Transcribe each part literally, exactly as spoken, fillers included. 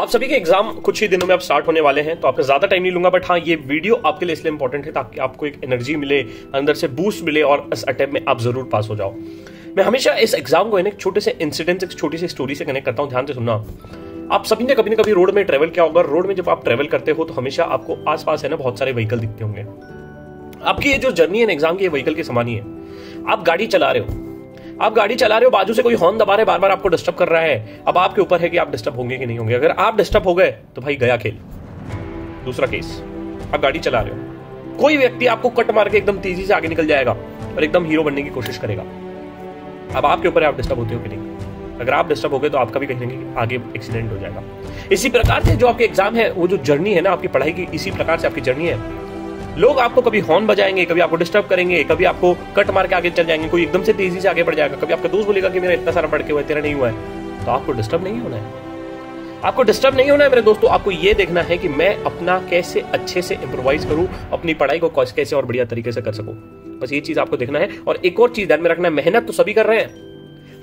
आप सभी के एग्जाम कुछ ही दिनों में आप स्टार्ट होने वाले हैं, तो आपका ज़्यादा टाइम नहीं लूंगा, बट हाँ ये वीडियो आपके लिए इसलिए इंपॉर्टेंट है ताकि आपको एक एनर्जी मिले, अंदर से बूस्ट मिले और इस अटेम्प्ट में आप जरूर पास हो जाओ। मैं हमेशा इस एग्जाम को एक छोटे से इंसिडेंट, एक छोटी सी स्टोरी से कनेक्ट करता हूँ, ध्यान से सुनना। आप सभी ने कभी ना कभी रोड में ट्रेवल किया होगा। रोड में जब आप ट्रेवल करते हो तो हमेशा आपको आसपास है ना बहुत सारे व्हीकल दिखते होंगे। आपकी ये जो जर्नी है एग्जाम की, ये व्हीकल के समान ही है। आप गाड़ी चला रहे हो, आप गाड़ी चला रहे हो, बाजू से कोई हॉर्न दबा रहा है, बार बार आपको डिस्टर्ब कर रहा है। अब आपके ऊपर है कि आप डिस्टर्ब होंगे कि नहीं होंगे। अगर आप डिस्टर्ब हो गए तो भाई गया खेल। दूसरा केस, आप गाड़ी चला रहे हो, कोई व्यक्ति आपको कट मार के एकदम तेजी से आगे निकल जाएगा और एकदम हीरो बनने की कोशिश करेगा। अब आपके ऊपर है आप डिस्टर्ब होते हो कि नहीं। अगर आप डिस्टर्ब हो गए तो आपका भी कहीं ना कहीं आगे एक्सीडेंट हो जाएगा। इसी प्रकार से जो आपके एग्जाम है, वो जो जर्नी है ना आपकी पढ़ाई की, इसी प्रकार से आपकी जर्नी है। लोग आपको कभी हॉर्न बजाएंगे, कभी आपको डिस्टर्ब करेंगे, कभी आपको कट मार के आगे चल जाएंगे, कोई एकदम से तेजी से आगे बढ़ जाएगा, कभी आपका दोस्त बोलेगा कि मेरा इतना सारा पढ़ के हुआ है, तेरा नहीं हुआ है। तो आपको डिस्टर्ब नहीं होना है, आपको डिस्टर्ब नहीं होना है मेरे दोस्तों। आपको ये देखना है कि मैं अपना कैसे अच्छे से इम्प्रोवाइज करूँ, अपनी पढ़ाई को कैसे और बढ़िया तरीके से कर सकूँ, बस ये चीज़ आपको देखना है। और एक और चीज़ ध्यान में रखना है, मेहनत तो सभी कर रहे हैं,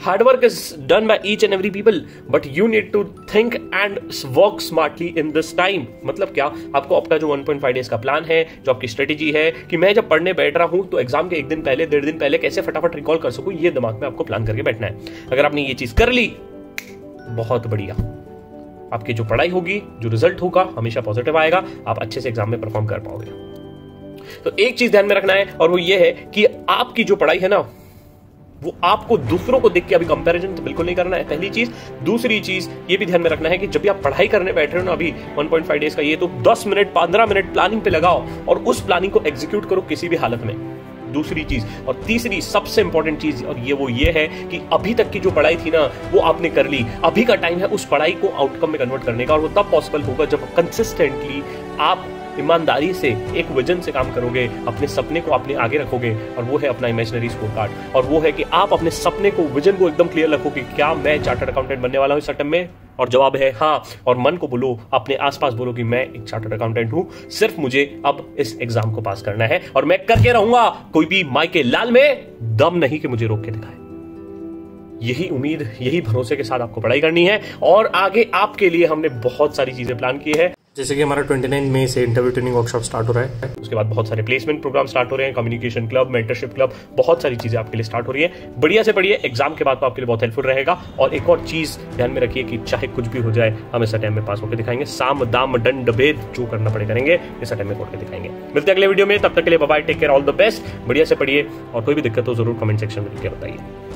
hard work is done by each and every people, but you need to think and work smartly in this time. मतलब क्या, आपको आपका जो वन पॉइंट फाइव डेज का प्लान है, जो आपकी स्ट्रेटेजी है कि मैं जब पढ़ने बैठ रहा हूं तो एग्जाम के एक दिन पहले, डेढ़ दिन पहले कैसे फटाफट रिकॉल कर सकूं, ये दिमाग में आपको प्लान करके बैठना है। अगर आपने ये चीज कर ली, बहुत बढ़िया, आपकी जो पढ़ाई होगी, जो रिजल्ट होगा, हमेशा पॉजिटिव आएगा, आप अच्छे से एग्जाम में परफॉर्म कर पाओगे। तो एक चीज ध्यान में रखना है और वो ये है कि आपकी जो पढ़ाई है ना, वो आपको दूसरों को देख के अभी कंपैरिजन तो बिल्कुल नहीं करना है, पहली चीज। दूसरी चीज ये भी ध्यान में रखना है कि जब भी आप पढ़ाई करने बैठ रहे हो ना अभी वन पॉइंट फाइव डेज का, ये तो दस मिनट पंद्रह मिनट प्लानिंग पे लगाओ और उस प्लानिंग को एग्जीक्यूट करो किसी भी हालत में, दूसरी चीज। और तीसरी सबसे इंपॉर्टेंट चीज, और ये वो ये है कि अभी तक की जो पढ़ाई थी ना वो आपने कर ली, अभी का टाइम है उस पढ़ाई को आउटकम में कन्वर्ट करने का, और वो तब पॉसिबल होगा जब कंसिस्टेंटली आप ईमानदारी से, एक विजन से काम करोगे, अपने सपने को अपने आगे रखोगे, और वो है अपना इमेजिनरी स्कोर कार्ड। और वो है कि आप अपने सपने को, विजन को एकदम क्लियर रखो कि क्या मैं चार्टर्ड अकाउंटेंट बनने वाला हूँ इस अटेम्प्ट में, और जवाब है हाँ। और मन को बोलो, अपने आसपास बोलो कि मैं एक चार्टर्ड अकाउंटेंट हूँ, सिर्फ मुझे अब इस एग्जाम को पास करना है और मैं करके रहूंगा, कोई भी माइके लाल में दम नहीं कि मुझे रोक के दिखाए। यही उम्मीद, यही भरोसे के साथ आपको पढ़ाई करनी है, और आगे आपके लिए हमने बहुत सारी चीजें प्लान की है, जैसे कि हमारा उनतीस मई से इंटरव्यू ट्रेनिंग वर्कशॉप स्टार्ट हो रहा है, उसके बाद बहुत सारे प्लेसमेंट प्रोग्राम स्टार्ट हो रहे हैं, कम्युनिकेशन क्लब, मेंटरशिप क्लब, बहुत सारी चीजें आपके लिए स्टार्ट हो रही है। बढ़िया से बढ़िया एग्जाम के बाद तो आपके लिए बहुत हेल्पफुल रहेगा। और एक और चीज ध्यान में रखिए कि चाहे कुछ भी हो जाए, हम इस अटेम्प्ट में पास होकर दिखाएंगे, साम दाम दंड भेद जो करना पड़े करेंगे, इस अटेम्प्ट में होकर दिखाएंगे। मिलते हैं अगले वीडियो में, तब तक के लिए bye bye, take care, all the best, बढ़िया से पढ़िए, और कोई भी दिक्कत हो जरूर कमेंट सेक्शन में लिख के बताइए।